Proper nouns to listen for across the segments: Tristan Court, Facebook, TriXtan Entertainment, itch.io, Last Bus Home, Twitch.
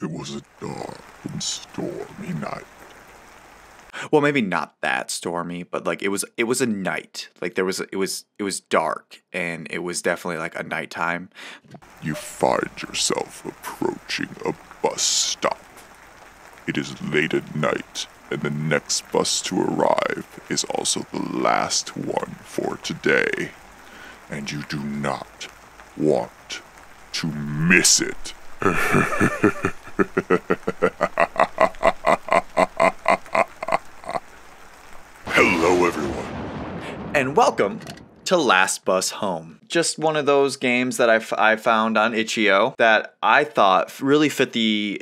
It was a dark and stormy night. Well, maybe not that stormy, but like it was a night. Like there was it was dark, and it was definitely like a nighttime. You find yourself approaching a bus stop. It is late at night, and the next bus to arrive is also the last one for today. And you do not want to miss it. Hello, everyone, and welcome to Last Bus Home. Just one of those games that I found on itch.io that I thought really fit the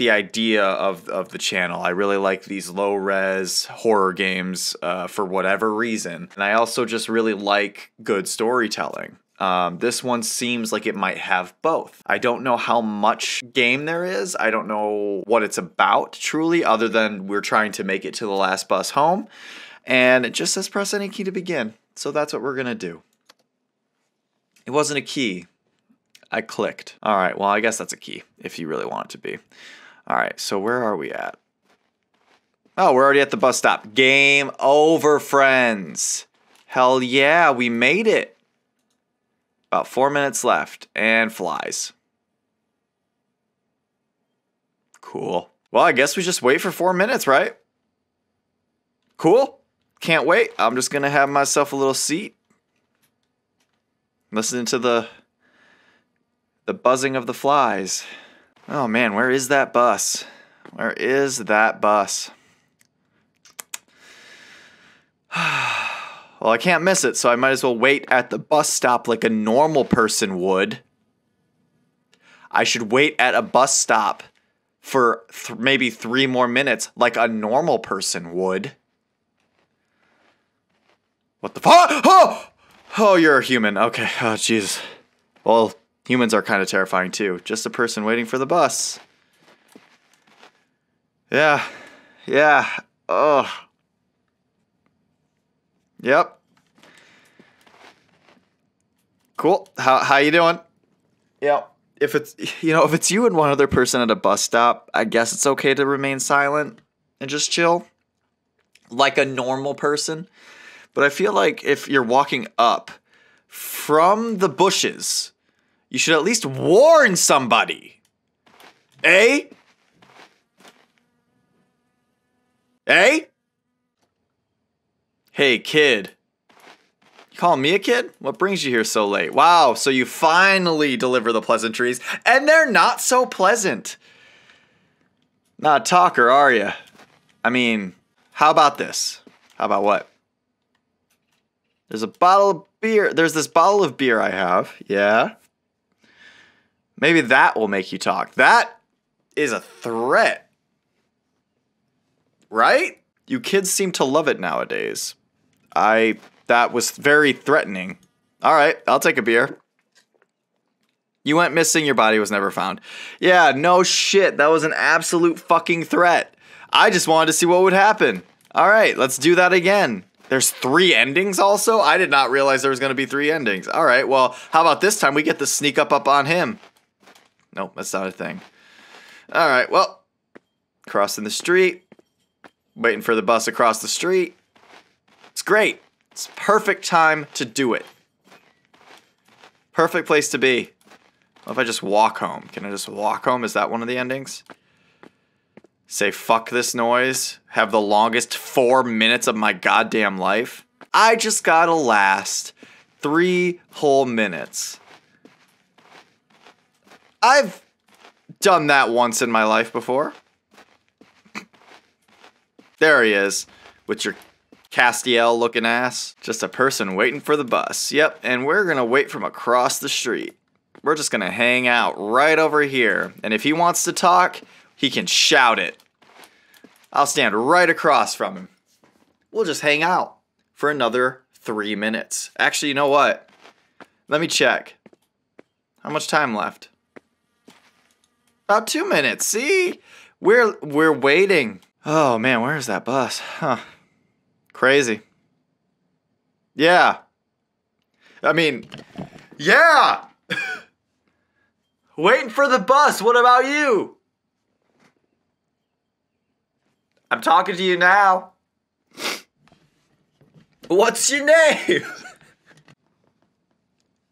idea of the channel. I really like these low res horror games for whatever reason, and I also just really like good storytelling. This one seems like it might have both. I don't know how much game there is. I don't know what it's about truly, other than we're trying to make it to the last bus home. And it just says press any key to begin. So that's what we're gonna do. It wasn't a key. I clicked. All right, well, I guess that's a key if you really want it to be. All right, so where are we at? Oh, we're already at the bus stop. Game over, friends. Hell yeah, we made it. About 4 minutes left, and flies. Cool. Well, I guess we just wait for 4 minutes, right? Cool. Can't wait. I'm just gonna have myself a little seat. Listening to the buzzing of the flies. Oh man, where is that bus? Where is that bus? Well, I can't miss it, so I might as well wait at the bus stop like a normal person would. I should wait at a bus stop for maybe 3 more minutes like a normal person would. What the fuck? Oh, you're a human. Okay. Oh, jeez. Well, humans are kind of terrifying too. Just a person waiting for the bus. Yeah. Yeah. Ugh. Yep. Cool. How you doing? Yeah. If it's you and one other person at a bus stop, I guess it's okay to remain silent and just chill like a normal person. But I feel like if you're walking up from the bushes, you should at least warn somebody. Eh? Eh? Hey, kid. You call me a kid? What brings you here so late? Wow, so you finally deliver the pleasantries, and they're not so pleasant. Not a talker, are you? I mean, how about this? How about what? There's a bottle of beer. There's this bottle of beer I have. Yeah. Maybe that will make you talk. That is a threat. Right? You kids seem to love it nowadays. That was very threatening. All right, I'll take a beer. You went missing, your body was never found. Yeah, no shit, that was an absolute fucking threat. I just wanted to see what would happen. All right, let's do that again. There's 3 endings also? I did not realize there was gonna be 3 endings. All right, well, how about this time we get to sneak up on him? Nope, that's not a thing. All right, well, crossing the street, waiting for the bus across the street. It's great. It's perfect time to do it. Perfect place to be. What if I just walk home? Can I just walk home? Is that one of the endings? Say fuck this noise. Have the longest 4 minutes of my goddamn life. I just gotta last 3 whole minutes. I've done that once in my life before. There he is, with your Castiel-looking ass. Just a person waiting for the bus. Yep, and we're gonna wait from across the street. We're just gonna hang out right over here. And if he wants to talk, he can shout it. I'll stand right across from him. We'll just hang out for another 3 minutes. Actually, you know what? Let me check. How much time left? About 2 minutes, see? We're waiting. Oh man, where is that bus? Huh. Crazy. Yeah. I mean, yeah! Waiting for the bus, what about you? I'm talking to you now. What's your name?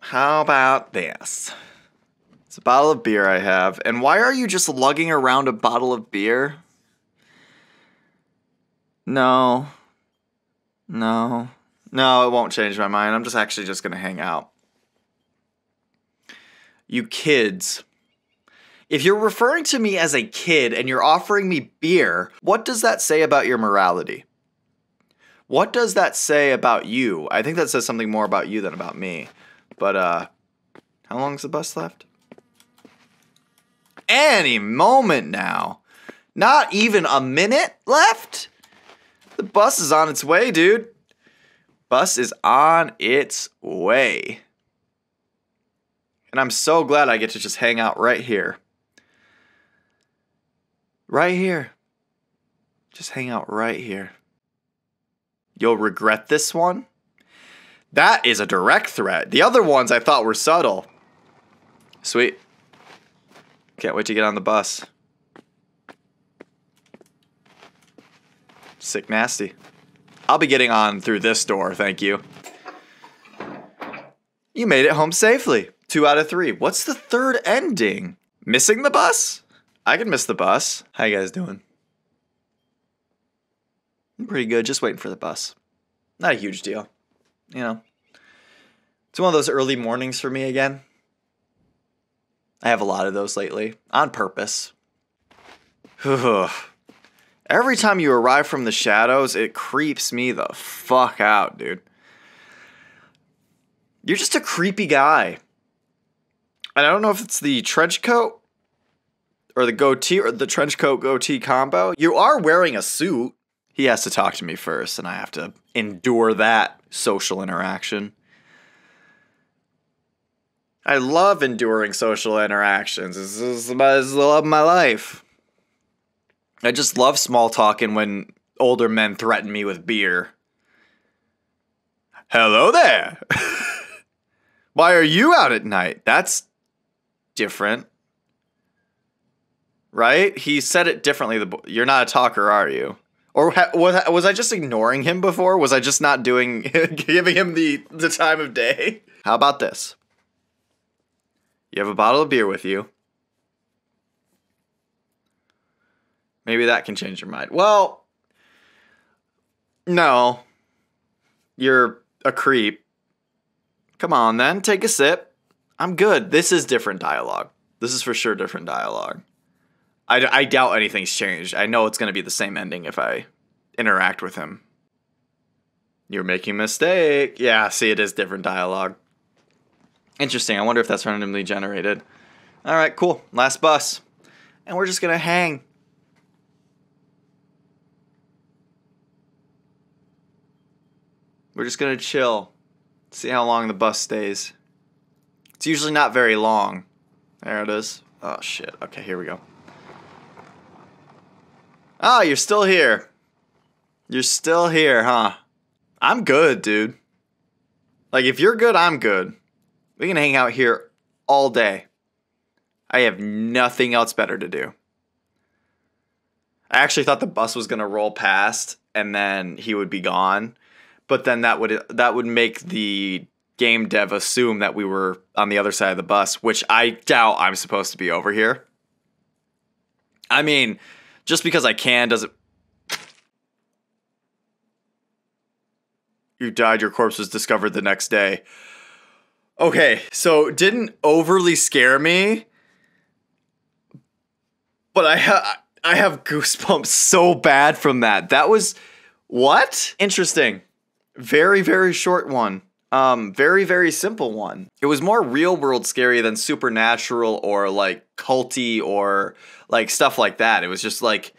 How about this? It's a bottle of beer I have. And why are you just lugging around a bottle of beer? No. No. No, it won't change my mind. I'm just actually just going to hang out. You kids. If you're referring to me as a kid and you're offering me beer, what does that say about your morality? What does that say about you? I think that says something more about you than about me. But, how long's the bus left? Any moment now. Not even a minute left? The bus is on its way, dude. Bus is on its way. And I'm so glad I get to just hang out right here. Right here. Just hang out right here. You'll regret this one? That is a direct threat. The other ones I thought were subtle. Sweet. Can't wait to get on the bus. Sick nasty. I'll be getting on through this door, thank you. You made it home safely. 2 out of 3. What's the third ending? Missing the bus? I can miss the bus. How you guys doing? I'm pretty good, just waiting for the bus. Not a huge deal. You know, it's one of those early mornings for me again. I have a lot of those lately, on purpose. Every time you arrive from the shadows, it creeps me the fuck out, dude. You're just a creepy guy. And I don't know if it's the trench coat or the goatee or the trench coat goatee combo. You are wearing a suit. He has to talk to me first, and I have to endure that social interaction. I love enduring social interactions. This is the love of my life. I just love small talking when older men threaten me with beer. Hello there. Why are you out at night? That's different. Right? He said it differently. You're not a talker, are you? Or was I just ignoring him before? Was I just not doing, giving him the time of day? How about this? You have a bottle of beer with you. Maybe that can change your mind. Well, no. You're a creep. Come on then, take a sip. I'm good. This is different dialogue. This is for sure different dialogue. I doubt anything's changed. I know it's going to be the same ending if I interact with him. You're making a mistake. Yeah, see, it is different dialogue. Interesting. I wonder if that's randomly generated. All right, cool. Last bus. And we're just going to hang. We're just going to chill. See how long the bus stays. It's usually not very long. There it is. Oh, shit. Okay, here we go. Oh, you're still here. You're still here, huh? I'm good, dude. Like, if you're good, I'm good. We can hang out here all day. I have nothing else better to do. I actually thought the bus was going to roll past and then he would be gone. But then that would make the game dev assume that we were on the other side of the bus, which I doubt I'm supposed to be over here. I mean... just because I can doesn't... You died, your corpse was discovered the next day. Okay, so didn't overly scare me. But I have goosebumps so bad from that. That was... what? Interesting. Very, very short one. Very, very simple one. It was more real world scary than supernatural or like culty or like stuff like that. It was just like,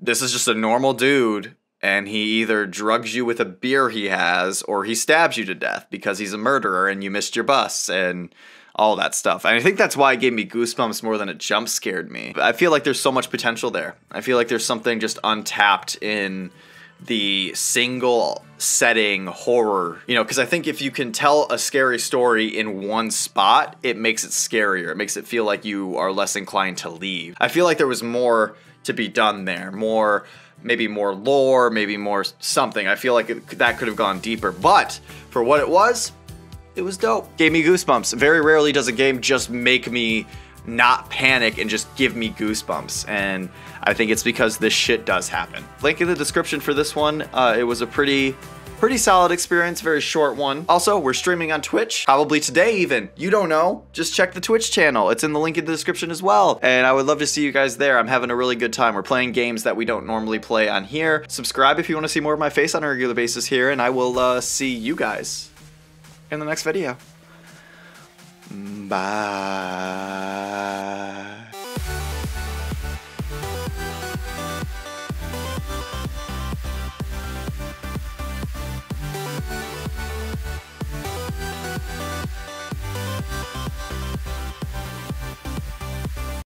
this is just a normal dude and he either drugs you with a beer he has or he stabs you to death because he's a murderer and you missed your bus and all that stuff. And I think that's why it gave me goosebumps more than it jump scared me. I feel like there's so much potential there. I feel like there's something just untapped in the single setting horror, you know, because I think if you can tell a scary story in one spot, it makes it scarier. It makes it feel like you are less inclined to leave. I feel like there was more to be done there, more, maybe more lore, maybe more something. I feel like that could have gone deeper, but for what it was dope. Gave me goosebumps. Very rarely does a game just make me not panic and just give me goosebumps, and I think it's because this shit does happen. Link in the description for this one. It was a pretty solid experience, very short one. Also, we're streaming on Twitch, probably today even. You don't know, just check the Twitch channel. It's in the link in the description as well, and I would love to see you guys there. I'm having a really good time. We're playing games that we don't normally play on here. Subscribe if you want to see more of my face on a regular basis here, and I will see you guys in the next video. Bye.